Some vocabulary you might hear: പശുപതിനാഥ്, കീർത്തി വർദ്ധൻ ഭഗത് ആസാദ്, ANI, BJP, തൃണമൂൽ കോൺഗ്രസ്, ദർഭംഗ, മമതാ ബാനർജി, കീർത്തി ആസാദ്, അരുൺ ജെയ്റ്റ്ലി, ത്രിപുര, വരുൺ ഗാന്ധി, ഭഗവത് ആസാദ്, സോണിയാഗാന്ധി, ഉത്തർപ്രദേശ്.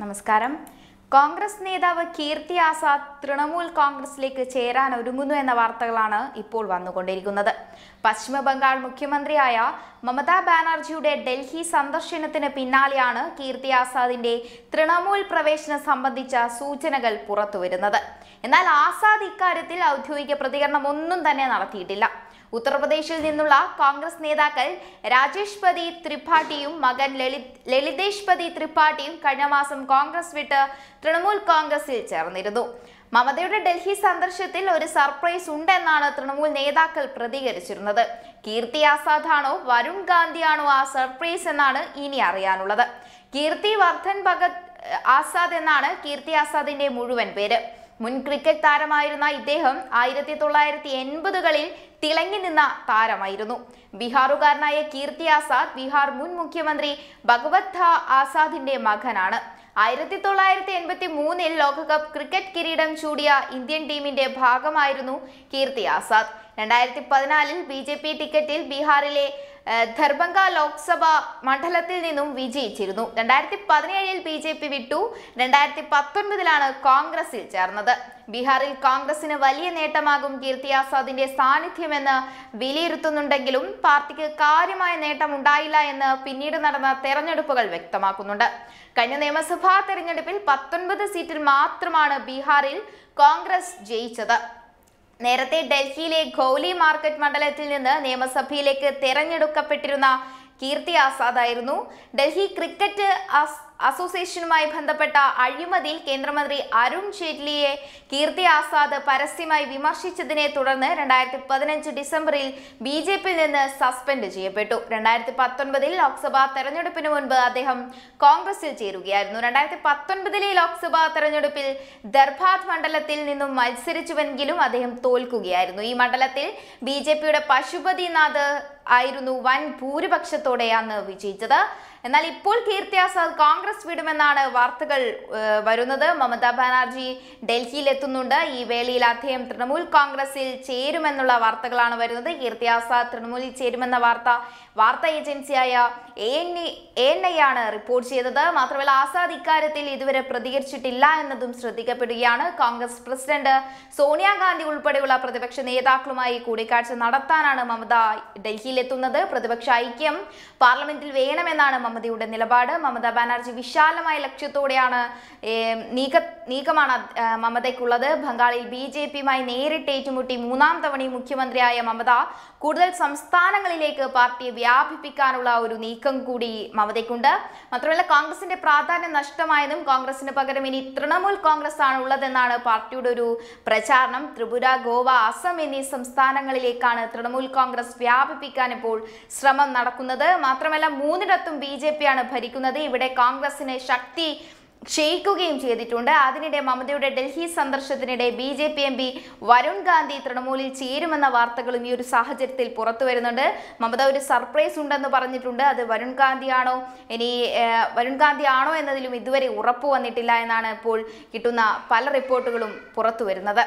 നമസ്കാരം. കോൺഗ്രസ് നേതാവ് കീർത്തി ആസാദ് തൃണമൂൽ കോൺഗ്രസിലേക്ക് ചേരാൻ ഒരുങ്ങുന്നു എന്ന വാർത്തകളാണ് ഇപ്പോൾ വന്നുകൊണ്ടിരിക്കുന്നത്. പശ്ചിമ ബംഗാൾ മുഖ്യമന്ത്രിയായ മമതാ ബാനർജിയുടെ ഡൽഹി സന്ദർശനത്തിന് പിന്നാലെയാണ് കീർത്തി ആസാദിന്റെ തൃണമൂൽ പ്രവേശനം സംബന്ധിച്ച സൂചനകൾ പുറത്തുവരുന്നത്. എന്നാൽ ആസാദ് ഇക്കാര്യത്തിൽ ഔദ്യോഗിക പ്രതികരണം ഒന്നും തന്നെ നടത്തിയിട്ടില്ല. ഉത്തർപ്രദേശിൽ നിന്നുള്ള കോൺഗ്രസ് നേതാക്കൾ രാജേഷ്പതി ത്രിപാഠിയും മകൻ ലളിതേഷ്പതി ത്രിപാഠിയും കഴിഞ്ഞ മാസം കോൺഗ്രസ് വിട്ട് തൃണമൂൽ കോൺഗ്രസിൽ ചേർന്നിരുന്നു. മമതയുടെ ഡൽഹി സന്ദർശനത്തിൽ ഒരു സർപ്രൈസ് ഉണ്ടെന്നാണ് തൃണമൂൽ നേതാക്കൾ പ്രതികരിച്ചിരുന്നത്. കീർത്തി ആസാദാണോ വരുൺ ഗാന്ധിയാണോ ആ സർപ്രൈസ് എന്നാണ് ഇനി അറിയാനുള്ളത്. കീർത്തി വർദ്ധൻ ഭഗത് ആസാദ് എന്നാണ് കീർത്തി ആസാദിന്റെ മുഴുവൻ പേര്. മുൻ ക്രിക്കറ്റ് താരമായിരുന്ന ഇദ്ദേഹം 1980കളിൽ തിളങ്ങി നിന്ന താരമായിരുന്നു. ബീഹാറുകാരനായ കീർത്തി ആസാദ് ബീഹാർ മുൻ മുഖ്യമന്ത്രി ഭഗവത് ആസാദിന്റെ മകനാണ്. 1983 ലോകകപ്പ് ക്രിക്കറ്റ് കിരീടം ചൂടിയ ഇന്ത്യൻ ടീമിന്റെ ഭാഗമായിരുന്നു കീർത്തി ആസാദ്. 2014 BJP ടിക്കറ്റിൽ ബീഹാറിലെ ദർഭംഗ ലോക്സഭാ മണ്ഡലത്തിൽ നിന്നും വിജയിച്ചിരുന്നു. 2017 BJP വിട്ടു. 2019 കോൺഗ്രസിൽ ചേർന്നത്. ബീഹാറിൽ കോൺഗ്രസിന് വലിയ നേട്ടമാകും കീർത്തി ആസാദിന്റെ സാന്നിധ്യമെന്ന് വിലയിരുത്തുന്നുണ്ടെങ്കിലും പാർട്ടിക്ക് കാര്യമായ നേട്ടമുണ്ടായില്ല എന്ന് പിന്നീട് നടന്ന തെരഞ്ഞെടുപ്പുകൾ വ്യക്തമാക്കുന്നുണ്ട്. കഴിഞ്ഞ നിയമസഭാ തെരഞ്ഞെടുപ്പിൽ 19 സീറ്റിൽ മാത്രമാണ് ബീഹാറിൽ കോൺഗ്രസ് ജയിച്ചത്. നേരത്തെ ഡൽഹിയിലെ ഖോലി മാർക്കറ്റ് മണ്ഡലത്തിൽ നിന്ന് നിയമസഭയിലേക്ക് തിരഞ്ഞെടുക്കപ്പെട്ടിരുന്ന കീർത്തി ആസാദ് ആയിരുന്നു ഡൽഹി ക്രിക്കറ്റ് അസോസിയേഷനുമായി ബന്ധപ്പെട്ട അഴിമതിയിൽ കേന്ദ്രമന്ത്രി അരുൺ ജെയ്റ്റ്ലിയെ കീർത്തി ആസാദ് പരസ്യമായി വിമർശിച്ചതിനെ തുടർന്ന് 2015 ഡിസംബറിൽ BJP നിന്ന് സസ്പെൻഡ് ചെയ്യപ്പെട്ടു. 2019 ലോക്സഭാ തെരഞ്ഞെടുപ്പിന് മുൻപ് അദ്ദേഹം കോൺഗ്രസിൽ ചേരുകയായിരുന്നു. 2019 ലോക്സഭാ തെരഞ്ഞെടുപ്പിൽ ദർഭാദ് മണ്ഡലത്തിൽ നിന്നും മത്സരിച്ചുവെങ്കിലും അദ്ദേഹം തോൽക്കുകയായിരുന്നു. ഈ മണ്ഡലത്തിൽ BJPയുടെ പശുപതിനാഥ് ആയിരുന്നു വൻ ഭൂരിപക്ഷത്തോടെയാണ് വിജയിച്ചത്. എന്നാൽ ഇപ്പോൾ കീർത്തി ആസാദ് കോൺഗ്രസ് വിടുമെന്നാണ് വാർത്തകൾ വരുന്നത്. മമതാ ബാനർജി ഡൽഹിയിൽ എത്തുന്നുണ്ട്. ഈ വേളയിൽ അദ്ദേഹം തൃണമൂൽ കോൺഗ്രസിൽ ചേരുമെന്നുള്ള വാർത്തകളാണ് വരുന്നത്. കീർത്തി ആസാദ് തൃണമൂലിൽ ചേരുമെന്ന വാർത്താ ഏജൻസിയായ ANI ആണ് റിപ്പോർട്ട് ചെയ്തത്. മാത്രമല്ല ആസാദ് ഇക്കാര്യത്തിൽ ഇതുവരെ പ്രതികരിച്ചിട്ടില്ല എന്നതും ശ്രദ്ധിക്കപ്പെടുകയാണ്. കോൺഗ്രസ് പ്രസിഡന്റ് സോണിയാഗാന്ധി ഉൾപ്പെടെയുള്ള പ്രതിപക്ഷ നേതാക്കളുമായി കൂടിക്കാഴ്ച നടത്താനാണ് മമത ഡൽഹിയിലെത്തുന്നത്. പ്രതിപക്ഷ ഐക്യം പാർലമെന്റിൽ വേണമെന്നാണ് മമതയുടെ നിലപാട്. മമതാ ബാനർജി വിശാലമായ ലക്ഷ്യത്തോടെയാണ് നീക്കമാണ് മമതയ്ക്കുള്ളത്. ബംഗാളിൽ BJPയുമായി നേരിട്ട് ഏറ്റുമുട്ടി മൂന്നാം തവണയും മുഖ്യമന്ത്രിയായ മമത കൂടുതൽ സംസ്ഥാനങ്ങളിലേക്ക് പാർട്ടിയെ വ്യാപിപ്പിക്കാനുള്ള ഒരു നീക്കം കൂടി മമതയ്ക്കുണ്ട്. മാത്രമല്ല കോൺഗ്രസിന്റെ പ്രാധാന്യം നഷ്ടമായതും കോൺഗ്രസിന് പകരം ഇനി തൃണമൂൽ കോൺഗ്രസ് ആണ് ഉള്ളതെന്നാണ് പാർട്ടിയുടെ ഒരു പ്രചാരണം. ത്രിപുര, ഗോവ, അസം എന്നീ സംസ്ഥാനങ്ങളിലേക്കാണ് തൃണമൂൽ കോൺഗ്രസ് വ്യാപിപ്പിക്കാൻ ഇപ്പോൾ ശ്രമം നടക്കുന്നത്. മാത്രമല്ല മൂന്നിടത്തും BJPയാണ് ഭരിക്കുന്നത്. ഇവിടെ കോൺഗ്രസിന് ശക്തി ക്ഷയിക്കുകയും ചെയ്തിട്ടുണ്ട്. അതിനിടെ മമതയുടെ ഡൽഹി സന്ദർശനത്തിനിടെ BJP MP വരുൺ ഗാന്ധി തൃണമൂലിൽ ചേരുമെന്ന വാർത്തകളും ഈ ഒരു സാഹചര്യത്തിൽ പുറത്തു വരുന്നുണ്ട്. മമത ഒരു സർപ്രൈസ് ഉണ്ടെന്ന് പറഞ്ഞിട്ടുണ്ട്. അത് വരുൺ ഗാന്ധി ആണോ എന്നതിലും ഇതുവരെ ഉറപ്പ് വന്നിട്ടില്ല എന്നാണ് ഇപ്പോൾ കിട്ടുന്ന പല റിപ്പോർട്ടുകളും പുറത്തു വരുന്നത്.